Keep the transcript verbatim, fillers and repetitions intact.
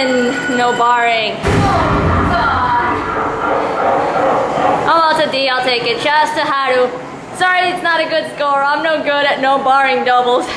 in, no barring. Oh, it's a D, I'll take it. Just to Haru. Sorry, it's not a good score. I'm no good at no barring doubles.